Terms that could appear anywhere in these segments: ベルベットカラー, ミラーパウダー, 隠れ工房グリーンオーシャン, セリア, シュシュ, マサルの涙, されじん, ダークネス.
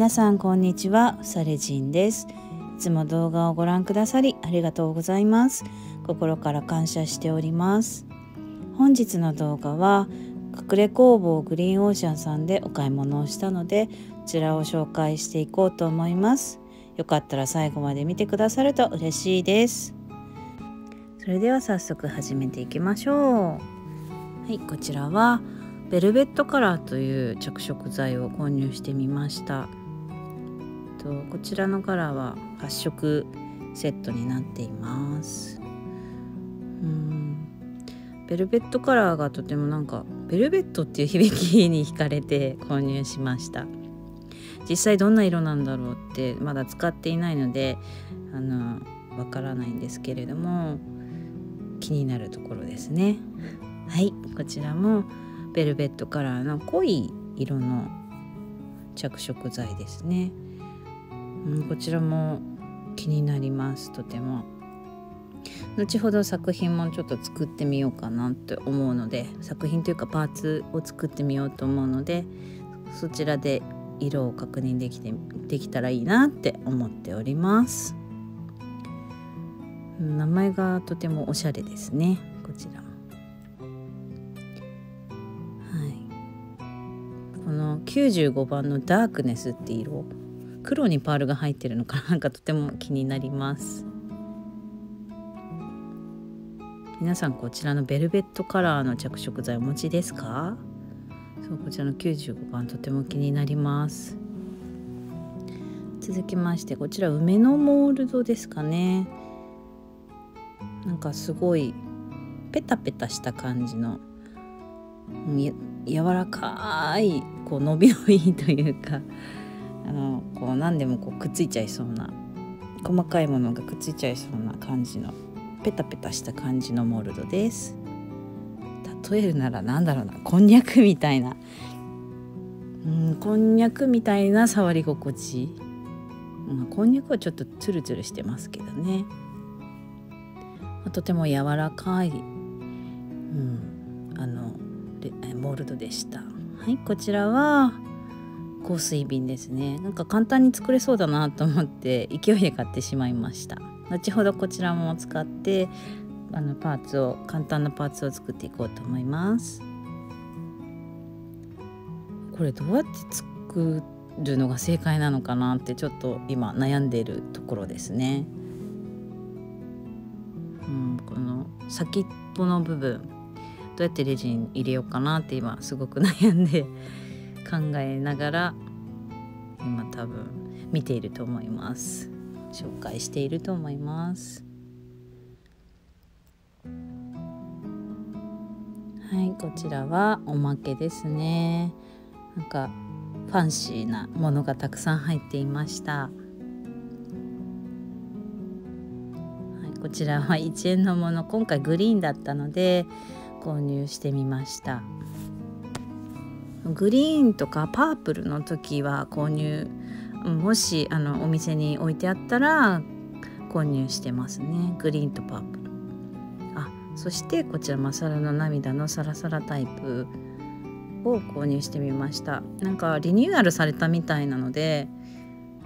皆さんこんにちは、されじんです。いつも動画をご覧くださりありがとうございます。心から感謝しております。本日の動画は隠れ工房グリーンオーシャンさんでお買い物をしたので、こちらを紹介していこうと思います。よかったら最後まで見てくださると嬉しいです。それでは早速始めていきましょう。はい、こちらはベルベットカラーという着色剤を購入してみました。こちらのカラーは8色セットになっています。ベルベットカラーがとてもなんかベルベットっていう響きに惹かれて購入しました。実際どんな色なんだろうってまだ使っていないのでわからないんですけれども、気になるところですね。はい、こちらもベルベットカラーの濃い色の着色剤ですね。こちらも気になります。とても後ほど作品もちょっと作ってみようかなと思うので、作品というかパーツを作ってみようと思うので、そちらで色を確認できたらいいなって思っております。名前がとてもおしゃれですね。こちらこの95番のダークネスって色、黒にパールが入ってるのかなんかとても気になります。皆さんこちらのベルベットカラーの着色剤お持ちですか？そう、こちらの95番とても気になります。続きましてこちら梅のモールドですかね。なんかすごいペタペタした感じの柔らかいこう伸びのいいというか、こう何でもこうくっついちゃいそうな、細かいものがくっついちゃいそうな感じのペタペタした感じのモールドです。例えるなら何だろうな、こんにゃくみたいな、こんにゃくみたいな触り心地、こんにゃくはちょっとツルツルしてますけどね、とても柔らかい、モールドでした。はい、こちらは香水瓶ですね。なんか簡単に作れそうだなと思って勢いで買ってしまいました。後ほどこちらも使ってパーツを、簡単なパーツを作っていこうと思います。これどうやって作るのが正解なのかなってちょっと今悩んでいるところですね。この先っぽの部分どうやってレジン入れようかなって今すごく悩んで考えながら今多分見ていると思います。紹介していると思います。はい、こちらはおまけですね。なんかファンシーなものがたくさん入っていました。はい、こちらは1円のもの、今回グリーンだったので購入してみました。グリーンとかパープルの時は購入、もしお店に置いてあったら購入してますね。グリーンとパープル。あ、そしてこちらマサルの涙のサラサラタイプを購入してみました。なんかリニューアルされたみたいなので、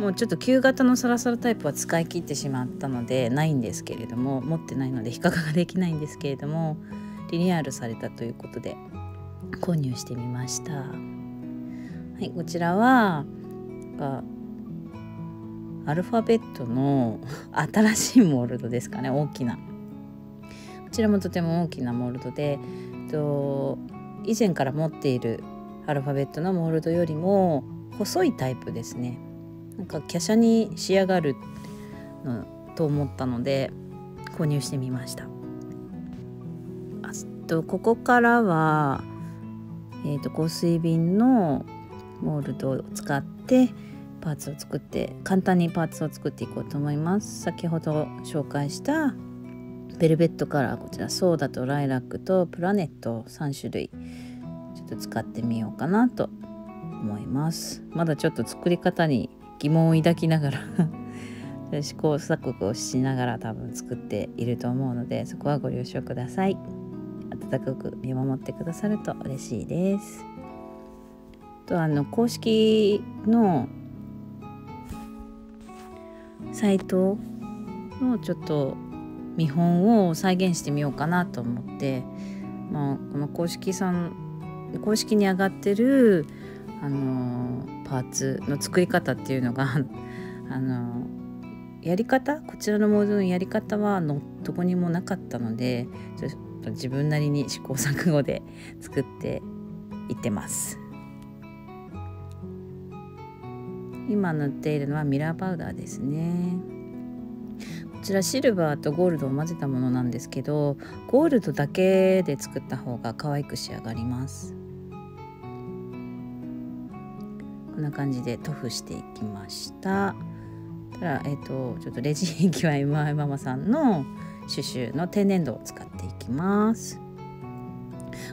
もうちょっと旧型のサラサラタイプは使い切ってしまったのでないんですけれども、持ってないので比較ができないんですけれども、リニューアルされたということで購入してみました。はい、こちらはアルファベットの新しいモールドですかね。大きな、こちらもとても大きなモールドで、以前から持っているアルファベットのモールドよりも細いタイプですね。なんか華奢に仕上がるのと思ったので購入してみました。ここからは、香水瓶のモールドを使ってパーツを作って、簡単にパーツを作っていこうと思います。先ほど紹介したベルベットカラー、こちらソーダとライラックとプラネット3種類ちょっと使ってみようかなと思います。まだちょっと作り方に疑問を抱きながら試行錯誤をしながら多分作っていると思うので、そこはご了承ください。温かく見守ってくださると嬉しいです。と公式のサイトのちょっと見本を再現してみようかなと思って、まあ、この公式に上がってるパーツの作り方っていうのがやり方、こちらのモードのやり方はどこにもなかったので、ちょっと自分なりに試行錯誤で作っていってます。今塗っているのはミラーパウダーですね。こちらシルバーとゴールドを混ぜたものなんですけど、ゴールドだけで作った方が可愛く仕上がります。こんな感じで塗布していきました。ちょっとレジンキは MI ママさんのシュシュの天然土を使っていきます。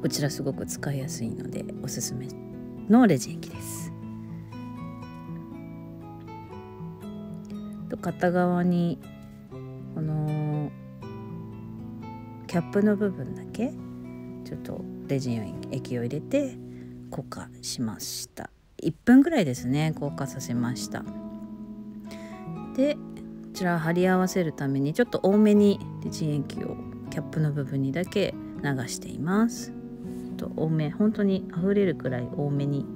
こちらすごく使いやすいのでおすすめのレジンキです。と片側にこのキャップの部分だけちょっとレジン液を入れて硬化しました。1分ぐらいですね、硬化させました。でこちら貼り合わせるためにちょっと多めにレジン液をキャップの部分にだけ流しています。ちょっと多め、本当に溢れるくらい多めに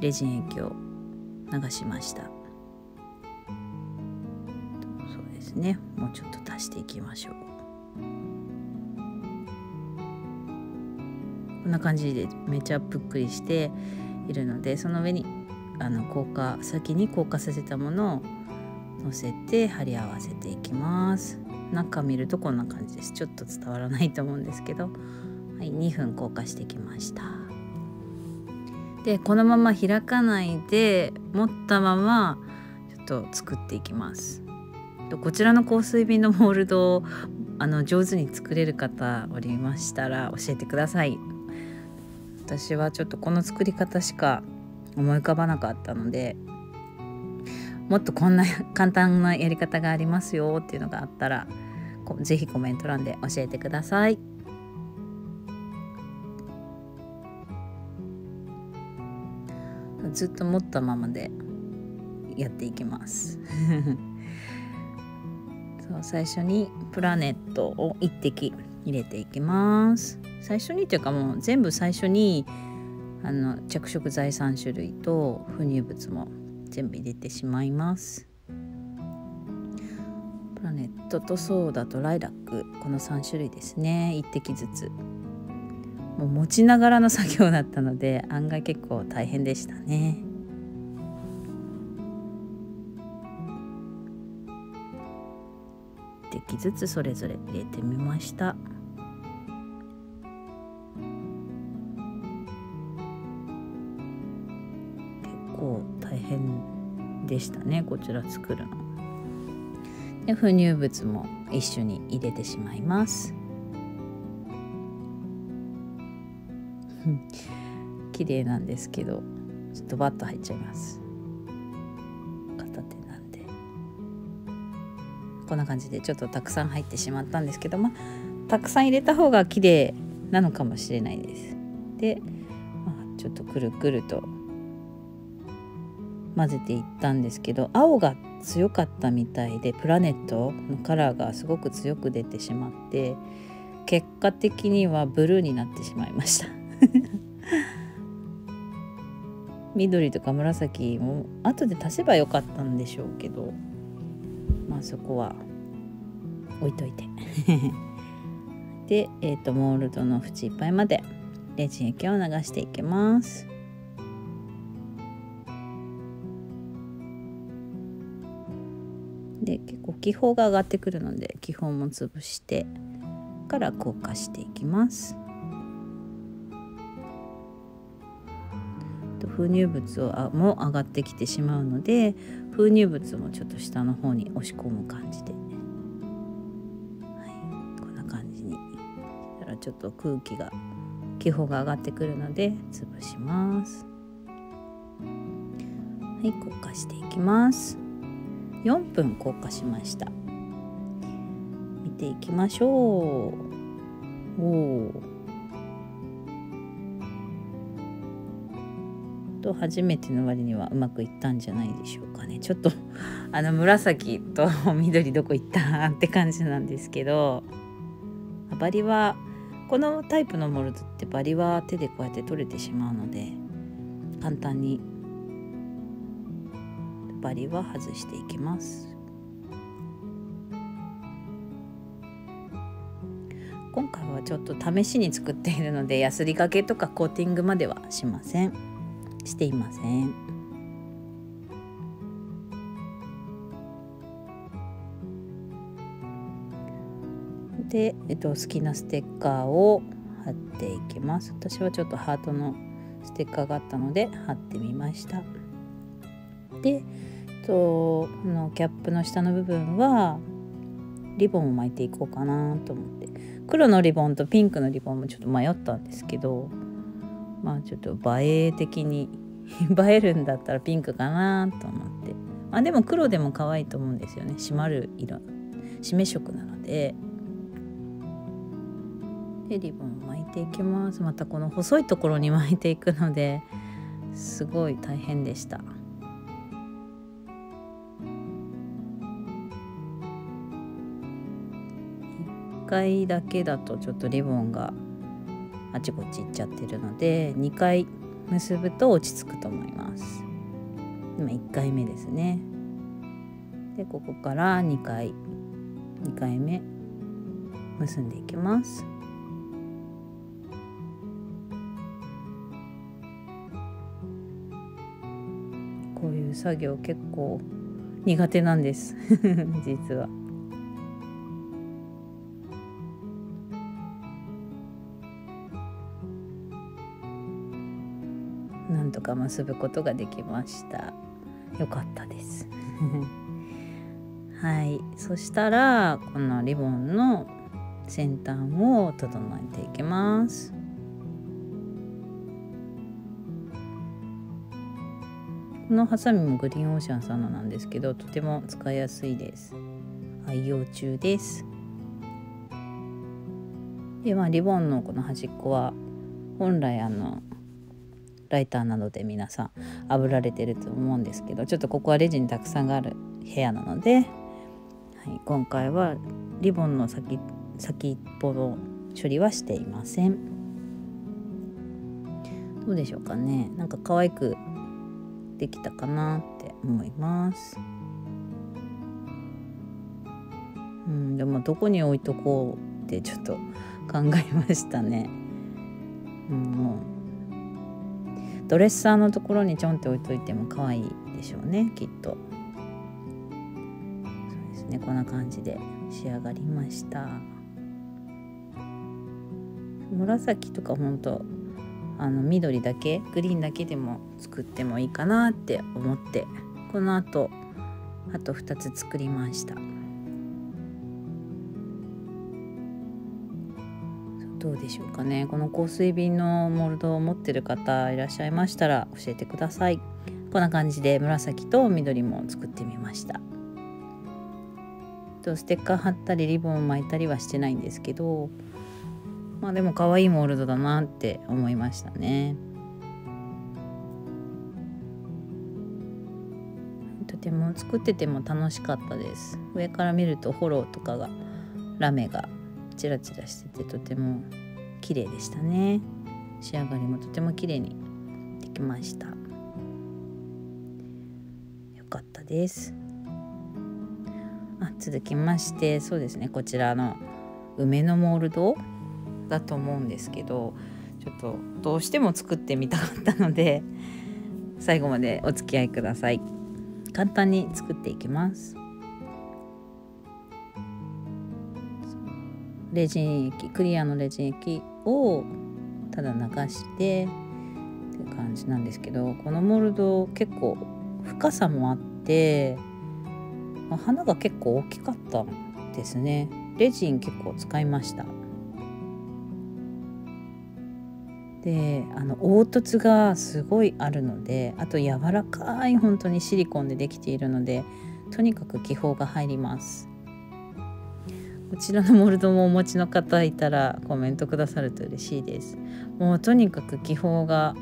レジン液を流しました。そうですね、もうちょっと足していきましょう。こんな感じでめちゃぷっくりしているので、その上に先に硬化させたものを乗せて貼り合わせていきます。中見るとこんな感じです。ちょっと伝わらないと思うんですけど、はい、2分硬化してきました。でこのまま開かないで持ったままちょっと作っていきます。こちらの香水瓶のモールドを上手に作れる方おりましたら教えてください。私はちょっとこの作り方しか思い浮かばなかったので、もっとこんな簡単なやり方がありますよっていうのがあったらぜひコメント欄で教えてください。ずっと持ったままでやっていきますそう、最初にプラネットを1滴入れていきます。最初にというかもう全部最初に着色剤3種類と不乳物も全部入れてしまいます。プラネットとソーダとライラック、この3種類ですね。1滴ずつ、もう持ちながらの作業だったので案外結構大変でしたね。1滴ずつそれぞれ入れてみました。でしたね、こちら作るので不乳物も一緒に入れてしまいます綺麗なんですけどちょっとバッと入っちゃいます、片手なんで。こんな感じでちょっとたくさん入ってしまったんですけど、まあたくさん入れた方が綺麗なのかもしれないです。で、まあ、ちょっとくるくると混ぜていったんですけど、青が強かったみたいでプラネットのカラーがすごく強く出てしまって結果的にはブルーになってしまいました緑とか紫も後で足せばよかったんでしょうけど、まあそこは置いといてで、モールドの縁いっぱいまでレジン液を流していきます。で結構気泡が上がってくるので気泡も潰してから硬化していきます。封入物も上がってきてしまうので封入物もちょっと下の方に押し込む感じで、はい、こんな感じにしたらちょっと気泡が上がってくるので潰します。はい、硬化していきます。4分硬化しました。見ていきましょう。おお、と初めての割にはうまくいったんじゃないでしょうかね。ちょっと紫と緑どこ行ったって感じなんですけど、バリはこのタイプのモルドってバリは手でこうやって取れてしまうので、簡単にバリは外していきます。今回はちょっと試しに作っているので、やすり掛けとかコーティングまではしていません。で、好きなステッカーを貼っていきます。私はちょっとハートのステッカーがあったので貼ってみました。で、このキャップの下の部分はリボンを巻いていこうかなと思って、黒のリボンとピンクのリボンもちょっと迷ったんですけど、まあちょっと映え的に映えるんだったらピンクかなと思って、でも黒でも可愛いと思うんですよね。締まる色、締め色なので。で、リボンを巻いていきます。またこの細いところに巻いていくのですごい大変でした。1回だけだとちょっとリボンがあちこち行っちゃってるので、2回結ぶと落ち着くと思います。今1回目ですね。で、ここから2回目結んでいきます。こういう作業結構苦手なんです実は。なんとか結ぶことができました。よかったですはい、そしたらこのリボンの先端を整えていきます。このハサミもグリーンオーシャンさんのなんですけど、とても使いやすいです。愛用中です。で、リボンのこの端っこは本来ライターなどで皆さん炙られてると思うんですけど、ちょっとここはレジにたくさんがある部屋なので、はい、今回はリボンの先っぽの処理はしていません。どうでしょうかね。なんか可愛くできたかなって思います。でもどこに置いとこうってちょっと考えましたね。ドレッサーのところにちょんって置いといても可愛いでしょうね、きっと。そうですね、こんな感じで仕上がりました。紫とかほんと緑だけ、グリーンだけでも作ってもいいかなって思って、この後あと2つ作りました。どうでしょうかね。この香水瓶のモルドを持ってる方いらっしゃいましたら教えてください。こんな感じで紫と緑も作ってみました。ステッカー貼ったりリボンを巻いたりはしてないんですけど、でも可愛いモルドだなって思いましたね。とても作ってても楽しかったです。上から見るとホローとかがラメがチラチラしてて、とても綺麗でしたね。仕上がりもとても綺麗にできました。よかったです。続きまして、そうですね、こちらの梅のモールドだと思うんですけど、ちょっとどうしても作ってみたかったので、最後までお付き合いください。簡単に作っていきます。レジン液、クリアのレジン液をただ流してって感じなんですけど、このモールド結構深さもあって、花が結構大きかったですね。レジン結構使いました。で、凹凸がすごいあるので、あと柔らかい本当にシリコンでできているので、とにかく気泡が入ります。こちらのモルドもお持ちの方いたらコメントくださると嬉しいです。もうとにかく気泡が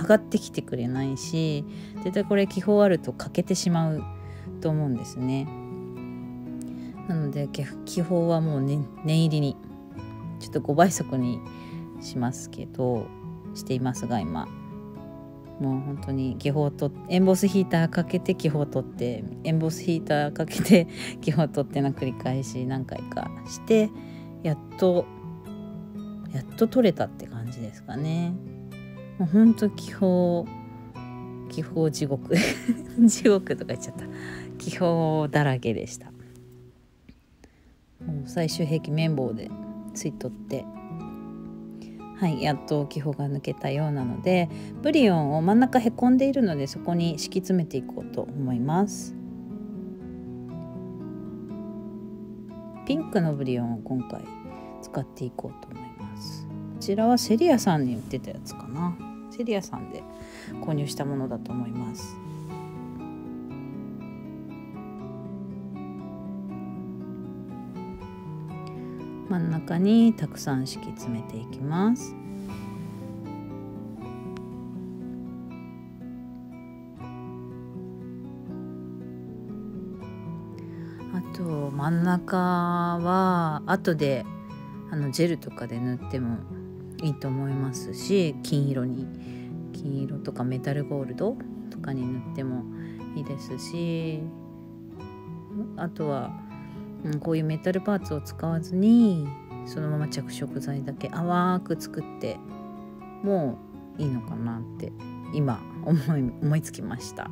上がってきてくれないし、絶対これ気泡あると欠けてしまうと思うんですね。なので気泡はもう、ね、念入りにちょっと5倍速にしていますが今もう本当に気泡とエンボスヒーターかけて気泡取って、エンボスヒーターかけて気泡取っての繰り返し何回かして、やっと取れたって感じですかね。もうほんと気泡地獄地獄とか言っちゃった。気泡だらけでした。もう最終兵器綿棒でついとって、はい、やっと気泡が抜けたようなので、ブリオンを真ん中へこんでいるのでそこに敷き詰めていこうと思います。ピンクのブリオンを今回使っていこうと思います。こちらはセリアさんに売ってたやつかな。セリアさんで購入したものだと思います。真ん中にたくさん敷き詰めていきます。あと真ん中は後でジェルとかで塗ってもいいと思いますし、金色とかメタルゴールドとかに塗ってもいいですし、あとはこういうメタルパーツを使わずにそのまま着色剤だけ淡く作ってもいいのかなって今思いつきました。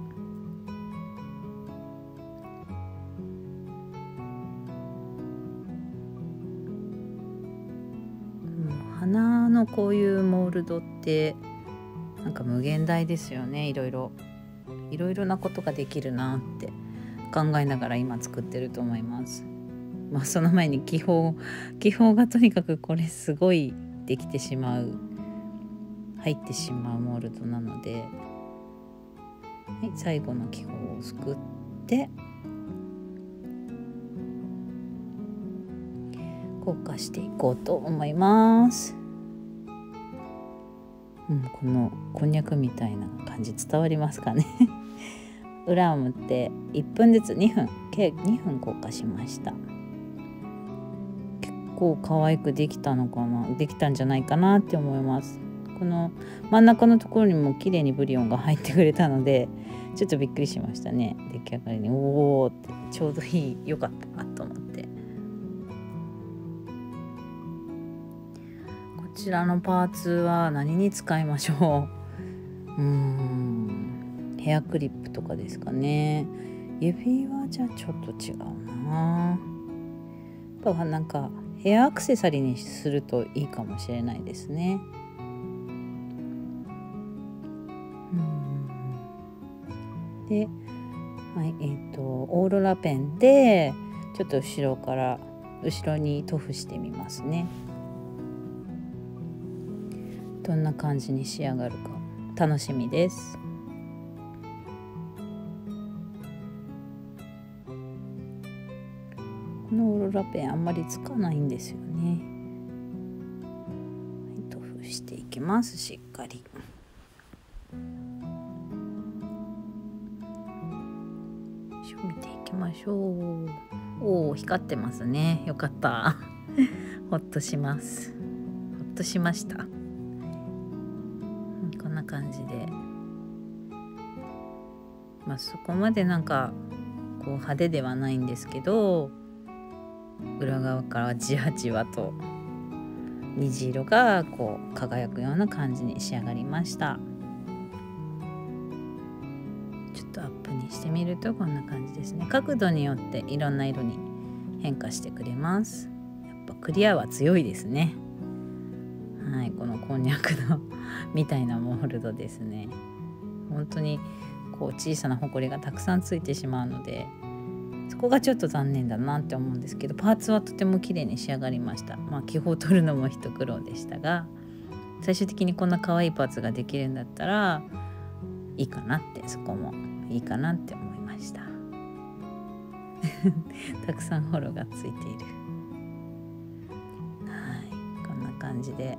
花のこういうモールドってなんか無限大ですよね。いろいろなことができるなって考えながら今作ってると思います。まあ、その前に気泡がとにかくこれすごいできてしまう、入ってしまうモールドなので、はい、最後の気泡をすくって、硬化していこうと思います。このこんにゃくみたいな感じ伝わりますかね裏を向って1分ずつ計2分硬化しました。結構可愛くできたんじゃないかなって思います。この真ん中のところにも綺麗にブリオンが入ってくれたのでちょっとびっくりしましたね。出来上がりにおおってちょうどいい、よかったなと思って。こちらのパーツは何に使いましょう。ヘアクリップとかですかね。指輪じゃちょっと違うな。やっぱなんかヘアアクセサリーにするといいかもしれないですね。で、はい、オーロラペンでちょっと後ろに塗布してみますね。どんな感じに仕上がるか楽しみです。このオーロラペンあんまりつかないんですよね。塗布していきます、しっかり。見ていきましょう。おお、光ってますね。よかった。ほっとします。ほっとしました。こんな感じで。まあ、そこまでなんかこう派手ではないんですけど。裏側からじわじわと虹色がこう輝くような感じに仕上がりました。ちょっとアップにしてみるとこんな感じですね。角度によっていろんな色に変化してくれます。やっぱクリアは強いですね。はい、このこんにゃくのみたいなモールドですね。本当にこう小さなほこりがたくさんついてしまうのでそこがちょっと残念だなって思うんですけど、パーツはとても綺麗に仕上がりました。まあ気泡を取るのも一苦労でしたが、最終的にこんな可愛いパーツができるんだったらいいかなって、そこもいいかなって思いましたたくさんホロがついている。はい、こんな感じでち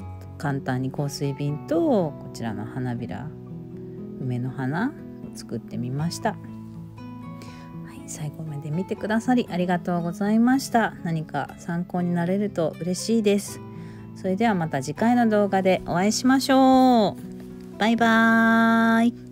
ょっと簡単に香水瓶とこちらの花びら、梅の花を作ってみました。はい、最後まで見てくださりありがとうございました。何か参考になれると嬉しいです。それではまた次回の動画でお会いしましょう。バイバーイ。